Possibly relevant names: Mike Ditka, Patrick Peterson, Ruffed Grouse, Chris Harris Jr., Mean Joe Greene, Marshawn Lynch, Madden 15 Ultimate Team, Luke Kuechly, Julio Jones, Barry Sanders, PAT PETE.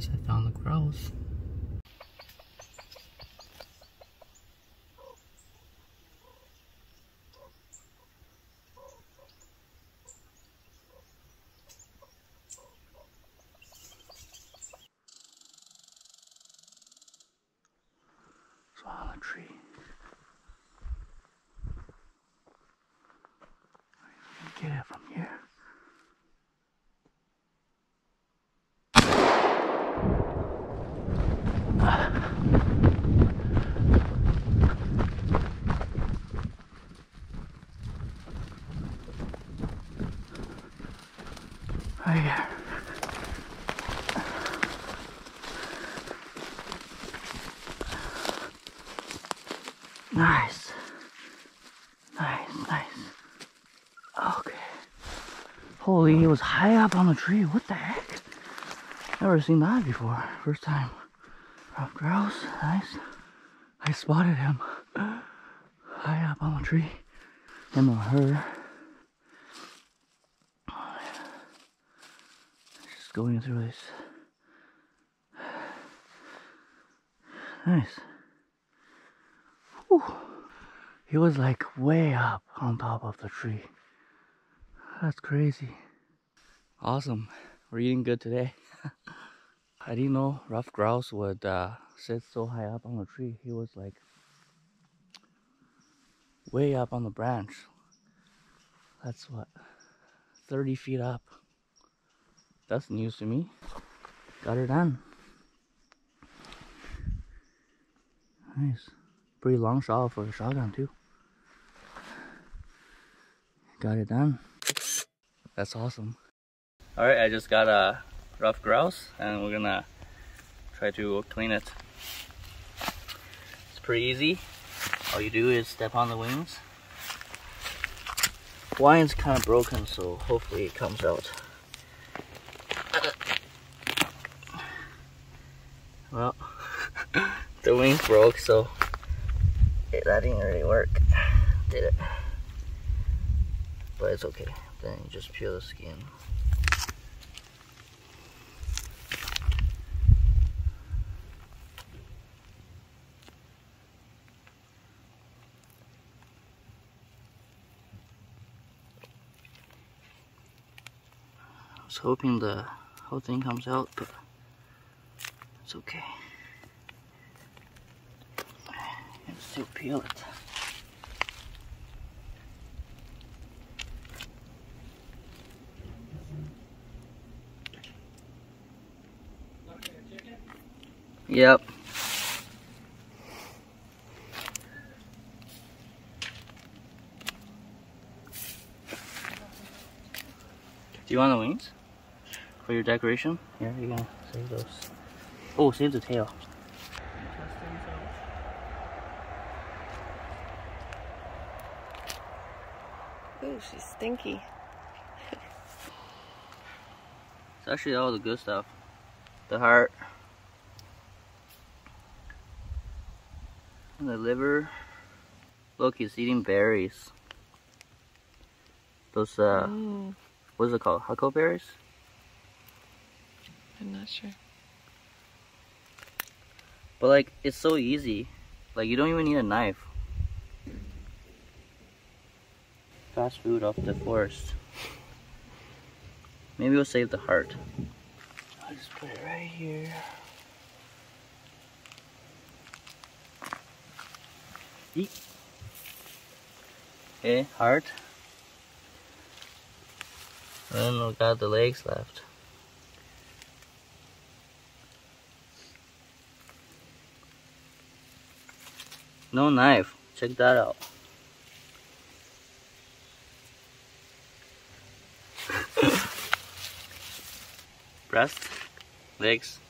guys, I found the grouse. Tree. I can get it from here. Right here. Nice, nice, nice. Okay. Holy, it was high up on the tree. What the heck? Never seen that before. First time. Ruffed grouse. Nice. I spotted him high up on the tree. Him or her. Just going through this. Nice. Ooh, he was like way up on top of the tree. That's crazy. Awesome. We're eating good today. I didn't know Ruffed grouse would sit so high up on the tree. He was like way up on the branch. That's what, 30 feet up. That's news to me. Got her done. Nice. Pretty long shot for a shotgun too. Got it done. That's awesome. Alright, I just got a Ruffed grouse and we're gonna try to clean it. It's pretty easy. All you do is step on the wings. Wine's kind of broken, so hopefully it comes out. Well, the wings broke, so that didn't really work, did it? But it's okay. Then you just peel the skin. I was hoping the whole thing comes out, but it's okay. To peel it. Yep. Do you want the wings for your decoration? Yeah, you can save those. Oh, save the tail. Ooh, she's stinky. It's actually all the good stuff. The heart. And the liver. Look, he's eating berries. Those, what's it called? Huckleberries? I'm not sure. But like, it's so easy. Like, you don't even need a knife. Fast food off the forest. Maybe we'll save the heart. I'll just put it right here. Eat. Okay, heart. And we got the legs left. No knife. Check that out. Breast, legs,